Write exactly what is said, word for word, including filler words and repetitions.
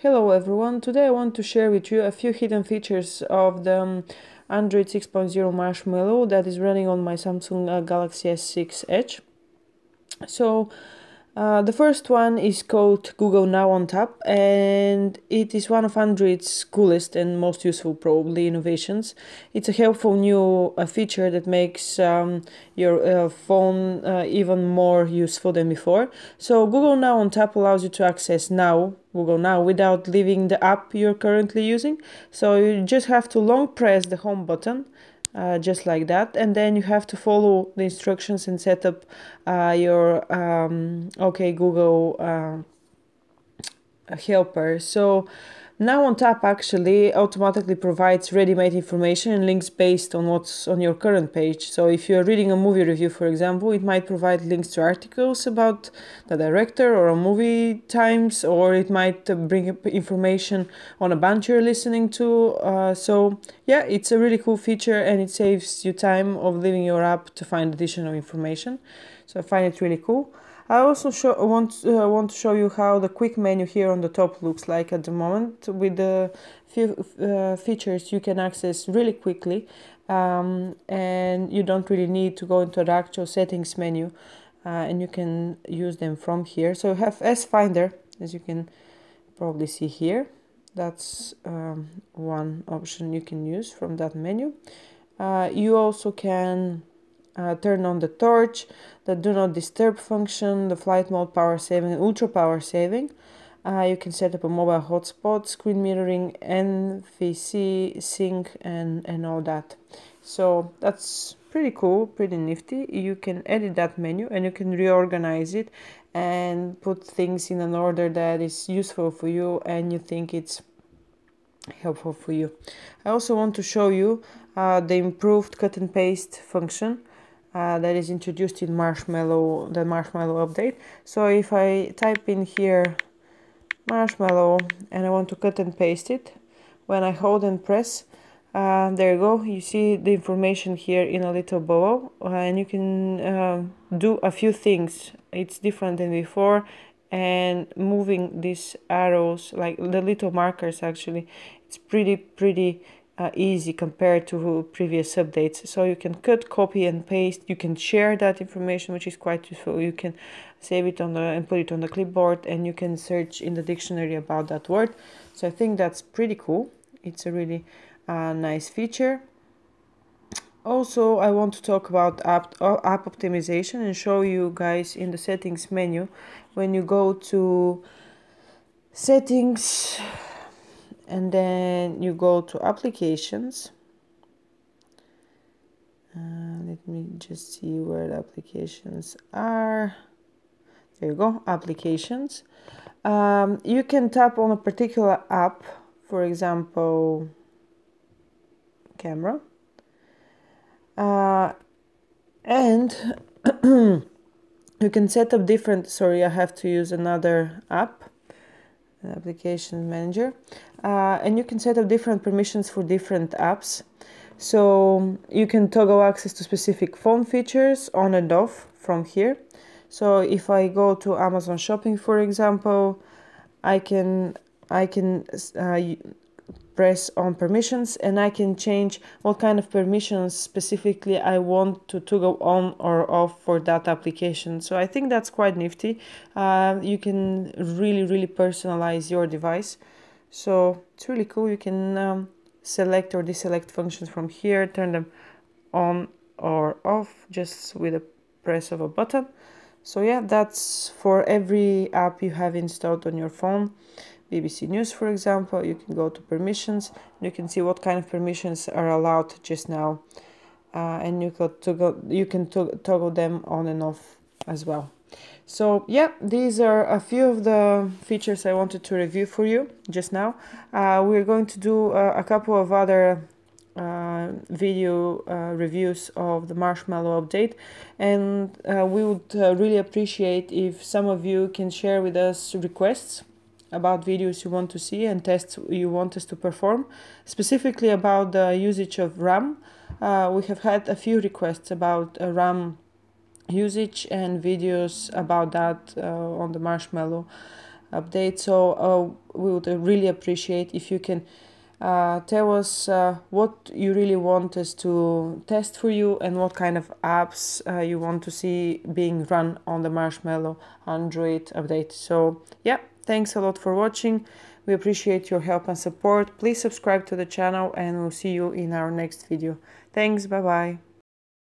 Hello everyone, today I want to share with you a few hidden features of the um, Android six point oh Marshmallow that is running on my Samsung uh, Galaxy S six Edge. So uh, the first one is called Google Now on Tap, and it is one of Android's coolest and most useful probably innovations. It's a helpful new uh, feature that makes um, your uh, phone uh, even more useful than before. So Google Now on Tap allows you to access Now Google Now without leaving the app you're currently using. So you just have to long press the home button, uh, just like that, and then you have to follow the instructions and set up uh, your um, OK Google uh, helper. So Now on Tap actually automatically provides ready-made information and links based on what's on your current page. So if you're reading a movie review, for example, it might provide links to articles about the director or a movie times, or it might bring up information on a band you're listening to. Uh, so yeah, it's a really cool feature and it saves you time of leaving your app to find additional information. So I find it really cool. I also show, want, uh, want to show you how the quick menu here on the top looks like at the moment, with the few uh, features you can access really quickly, um, and you don't really need to go into the actual settings menu, uh, and you can use them from here. So you have S Finder, as you can probably see here. That's um, one option you can use from that menu. Uh, you also can Uh, turn on the torch, the do not disturb function, the flight mode, power saving, and ultra power saving. Uh, you can set up a mobile hotspot, screen mirroring, N V C, sync, and, and all that. So that's pretty cool, pretty nifty. You can edit that menu and you can reorganize it and put things in an order that is useful for you and you think it's helpful for you. I also want to show you uh, the improved cut and paste function Uh, that is introduced in Marshmallow, the Marshmallow update. So if I type in here Marshmallow and I want to cut and paste it, when I hold and press, uh, there you go, you see the information here in a little bubble, uh, and you can uh, do a few things. It's different than before, and moving these arrows, like the little markers actually, it's pretty, pretty Uh, easy compared to previous updates. So you can cut, copy and paste, you can share that information, which is quite useful. You can save it on the and put it on the clipboard, and you can search in the dictionary about that word. So I think that's pretty cool. It's a really uh, nice feature. Also, I want to talk about app, app optimization and show you guys in the settings menu. When you go to settings and then you go to applications, uh, let me just see where the applications are. There you go, applications. Um, you can tap on a particular app, for example camera, uh, and you can set up different, sorry I have to use another app, application manager, uh, and you can set up different permissions for different apps. So you can toggle access to specific phone features on and off from here. So if I go to Amazon Shopping, for example, I can I can uh, press on permissions and I can change what kind of permissions specifically I want to toggle on or off for that application. So I think that's quite nifty. Uh, you can really, really personalize your device. So it's really cool. You can um, select or deselect functions from here, turn them on or off just with a press of a button. So yeah, that's for every app you have installed on your phone. B B C News, for example, you can go to permissions and you can see what kind of permissions are allowed just now, uh, and you can toggle, you can toggle them on and off as well. So yeah, these are a few of the features I wanted to review for you just now. Uh, we're going to do uh, a couple of other uh, video uh, reviews of the Marshmallow update, and uh, we would uh, really appreciate if some of you can share with us requests about videos you want to see and tests you want us to perform, specifically about the usage of RAM. Uh, we have had a few requests about uh, RAM usage and videos about that uh, on the Marshmallow update. So we would really appreciate if you can uh, tell us uh, what you really want us to test for you and what kind of apps uh, you want to see being run on the Marshmallow Android update. So yeah, thanks a lot for watching. We appreciate your help and support. Please subscribe to the channel and we'll see you in our next video. Thanks, bye-bye.